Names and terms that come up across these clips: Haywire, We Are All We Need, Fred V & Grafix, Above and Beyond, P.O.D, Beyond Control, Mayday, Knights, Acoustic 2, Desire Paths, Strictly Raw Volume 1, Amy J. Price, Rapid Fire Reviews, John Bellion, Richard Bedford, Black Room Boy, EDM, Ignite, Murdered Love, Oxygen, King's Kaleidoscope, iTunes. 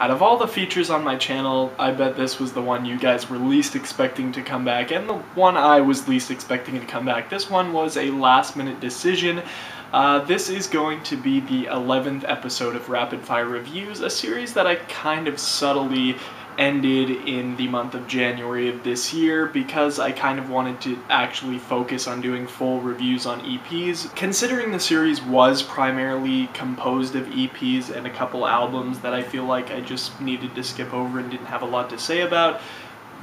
Out of all the features on my channel, I bet this was the one you guys were least expecting to come back, and the one I was least expecting to come back. This one was a last-minute decision. This is going to be the 11th episode of Rapid Fire Reviews, a series that I kind of subtly ended in the month of January of this year because I kind of wanted to actually focus on doing full reviews on EPs. Considering the series was primarily composed of EPs and a couple albums that I feel like I just needed to skip over and didn't have a lot to say about,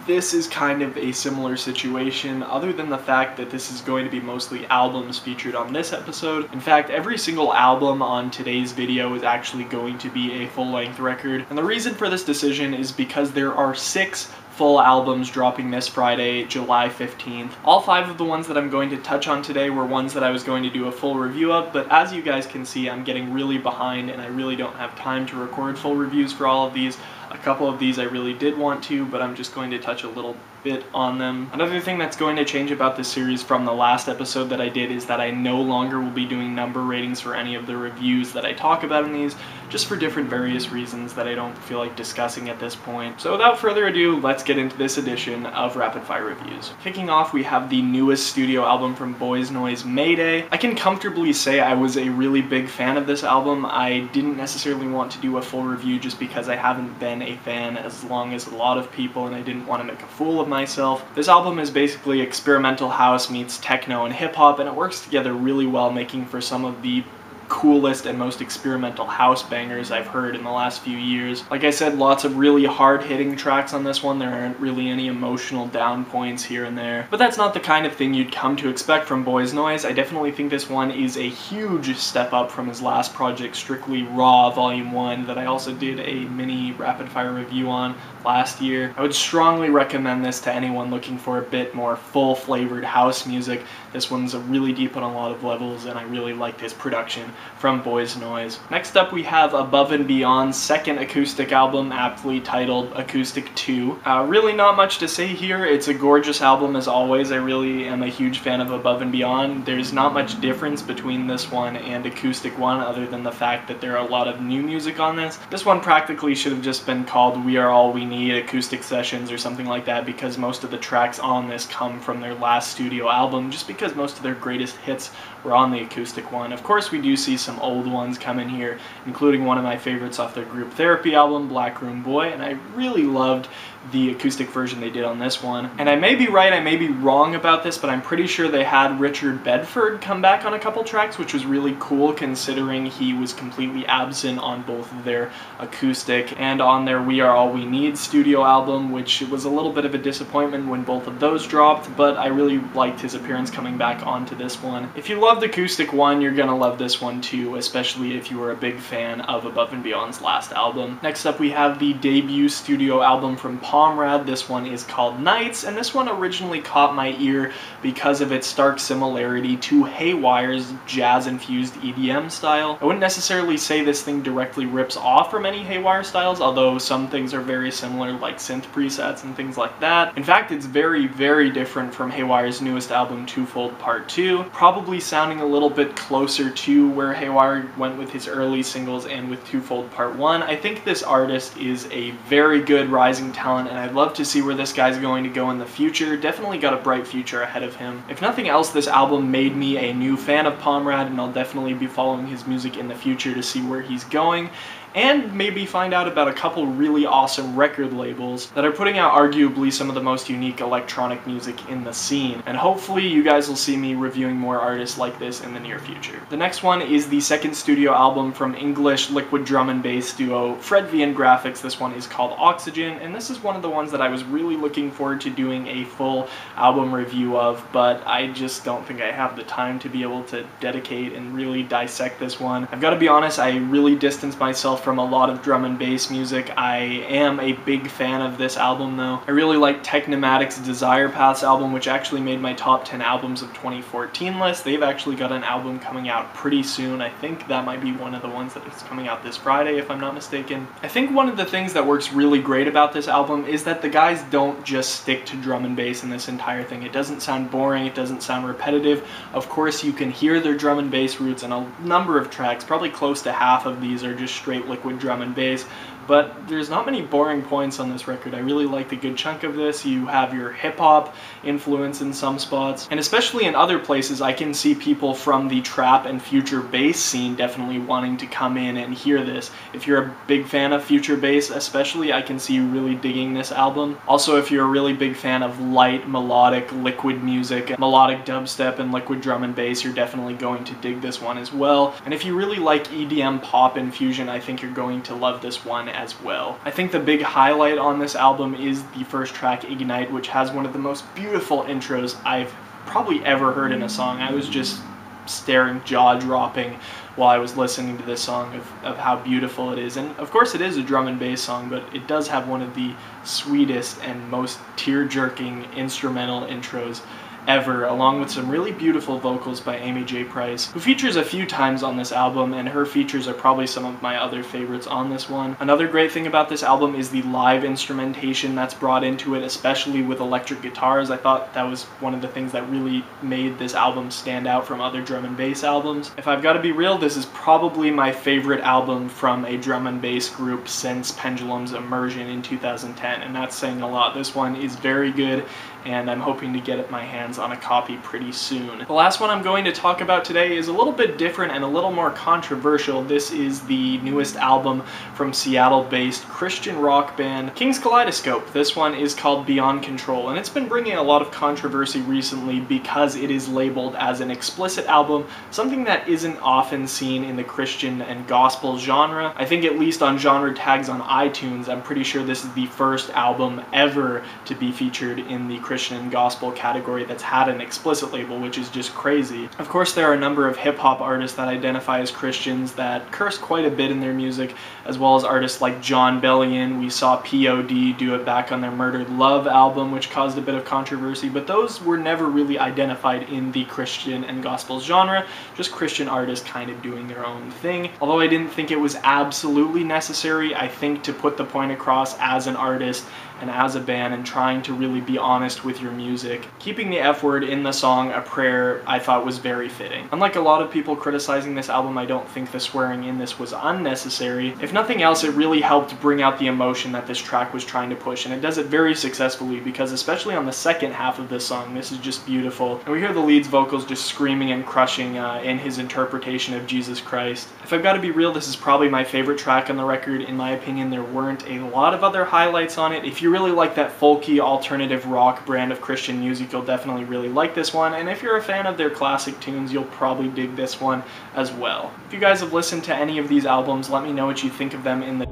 this is kind of a similar situation, other than the fact that this is going to be mostly albums featured on this episode. In fact, every single album on today's video is actually going to be a full-length record, and the reason for this decision is because there are 6 full albums dropping this Friday, July 15th. All 5 of the ones that I'm going to touch on today were ones that I was going to do a full review of, but as you guys can see, I'm getting really behind and I really don't have time to record full reviews for all of these. A couple of these I really did want to, but I'm just going to touch a little bit on them. Another thing that's going to change about this series from the last episode that I did is that I no longer will be doing number ratings for any of the reviews that I talk about in these, just for different various reasons that I don't feel like discussing at this point. So without further ado, let's get into this edition of Rapid Fire Reviews. Kicking off, we have the newest studio album from Boys Noize, Mayday. I can comfortably say I was a really big fan of this album. I didn't necessarily want to do a full review just because I haven't been a fan as long as a lot of people, and I didn't want to make a fool of myself. This album is basically experimental house meets techno and hip-hop, and it works together really well, making for some of the coolest and most experimental house bangers I've heard in the last few years. Like I said, lots of really hard-hitting tracks on this one. There aren't really any emotional down points here and there, but that's not the kind of thing you'd come to expect from Boys Noize. I definitely think this one is a huge step up from his last project, Strictly Raw Volume 1, that I also did a mini rapid-fire review on last year. I would strongly recommend this to anyone looking for a bit more full-flavored house music. This one's really deep on a lot of levels, and I really liked his production from Boys Noize. Next up, we have Above and Beyond's second acoustic album, aptly titled Acoustic 2. Really not much to say here. It's a gorgeous album as always. I really am a huge fan of Above and Beyond. There's not much difference between this one and Acoustic 1 other than the fact that there are a lot of new music on this. This one practically should have just been called We Are All We Need Acoustic Sessions or something like that, because most of the tracks on this come from their last studio album, just because most of their greatest hits were on the Acoustic 1. Of course, we do see some old ones come in here, including one of my favorites off their Group Therapy album, Black Room Boy, and I really loved the acoustic version they did on this one. And I may be right, I may be wrong about this, but I'm pretty sure they had Richard Bedford come back on a couple tracks, which was really cool considering he was completely absent on both of their acoustic and on their We Are All We Need studio album, which was a little bit of a disappointment when both of those dropped, but I really liked his appearance coming back onto this one. If you loved Acoustic 1, you're gonna love this one too, especially if you were a big fan of Above and Beyond's last album. Next up, we have the debut studio album from Pomrad. This one is called Knights, and this one originally caught my ear because of its stark similarity to Haywire's jazz-infused EDM style. I wouldn't necessarily say this thing directly rips off from any Haywire styles, although some things are very similar, like synth presets and things like that. In fact, it's very, very different from Haywire's newest album, Twofold Part Two, probably sounding a little bit closer to where Haywire went with his early singles and with Twofold Part One. I think this artist is a very good rising talent, and I'd love to see where this guy's going to go in the future. Definitely got a bright future ahead of him. If nothing else, this album made me a new fan of Pomrad, and I'll definitely be following his music in the future to see where he's going, and maybe find out about a couple really awesome record labels that are putting out arguably some of the most unique electronic music in the scene. And hopefully you guys will see me reviewing more artists like this in the near future. The next one is the second studio album from English liquid drum and bass duo Fred V and Graphics. This one is called Oxygen, and this is one of the ones that I was really looking forward to doing a full album review of, but I just don't think I have the time to be able to dedicate and really dissect this one. I've got to be honest, I really distanced myself from a lot of drum and bass music. I am a big fan of this album though. I really like Technomatic's Desire Paths album, which actually made my top 10 albums of 2014 list. They've actually got an album coming out pretty soon. I think that might be one of the ones that is coming out this Friday, if I'm not mistaken. I think one of the things that works really great about this album is that the guys don't just stick to drum and bass in this entire thing. It doesn't sound boring, it doesn't sound repetitive. Of course, you can hear their drum and bass roots in a number of tracks. Probably close to half of these are just straight liquid drum and bass, but there's not many boring points on this record. I really liked a good chunk of this. You have your hip-hop influence in some spots, and especially in other places I can see people from the trap and future bass scene definitely wanting to come in and hear this. If you're a big fan of future bass especially, I can see you really digging this album. Also, if you're a really big fan of light, melodic, liquid music, melodic dubstep and liquid drum and bass, you're definitely going to dig this one as well. And if you really like EDM pop infusion, I think you're going to love this one as well. I think the big highlight on this album is the first track, Ignite, which has one of the most beautiful intros I've probably ever heard in a song. I was just staring, jaw-dropping while I was listening to this song of how beautiful it is. And of course it is a drum and bass song, but it does have one of the sweetest and most tear-jerking instrumental intros ever, along with some really beautiful vocals by Amy J. Price, who features a few times on this album, and her features are probably some of my other favorites on this one. Another great thing about this album is the live instrumentation that's brought into it, especially with electric guitars. I thought that was one of the things that really made this album stand out from other drum and bass albums. If I've got to be real, this is probably my favorite album from a drum and bass group since Pendulum's Immersion in 2010, and that's saying a lot. This one is very good, and I'm hoping to get my hands on a copy pretty soon. The last one I'm going to talk about today is a little bit different and a little more controversial. This is the newest album from Seattle-based Christian rock band King's Kaleidoscope. This one is called Beyond Control, and it's been bringing a lot of controversy recently because it is labeled as an explicit album, something that isn't often seen in the Christian and gospel genre. I think at least on genre tags on iTunes, I'm pretty sure this is the first album ever to be featured in the Christian and gospel category that's had an explicit label, which is just crazy. Of course, there are a number of hip-hop artists that identify as Christians that curse quite a bit in their music, as well as artists like John Bellion. We saw P.O.D. do it back on their Murdered Love album, which caused a bit of controversy, but those were never really identified in the Christian and gospel genre, just Christian artists kind of doing their own thing. Although I didn't think it was absolutely necessary, I think to put the point across as an artist and as a band and trying to really be honest with your music, keeping the F word in the song A Prayer I thought was very fitting. Unlike a lot of people criticizing this album, I don't think the swearing in this was unnecessary. If nothing else, it really helped bring out the emotion that this track was trying to push, and it does it very successfully because especially on the second half of this song, this is just beautiful. And we hear the lead's vocals just screaming and crushing in his interpretation of Jesus Christ. If I've got to be real, this is probably my favorite track on the record. In my opinion, there weren't a lot of other highlights on it. If you really like that folky, alternative rock brand of Christian music, you'll definitely really like this one, and if you're a fan of their classic tunes, you'll probably dig this one as well. If you guys have listened to any of these albums, let me know what you think of them in the...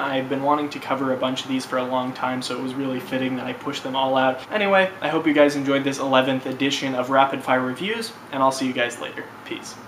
I've been wanting to cover a bunch of these for a long time, so it was really fitting that I pushed them all out. Anyway, I hope you guys enjoyed this 11th edition of Rapid Fire Reviews, and I'll see you guys later. Peace.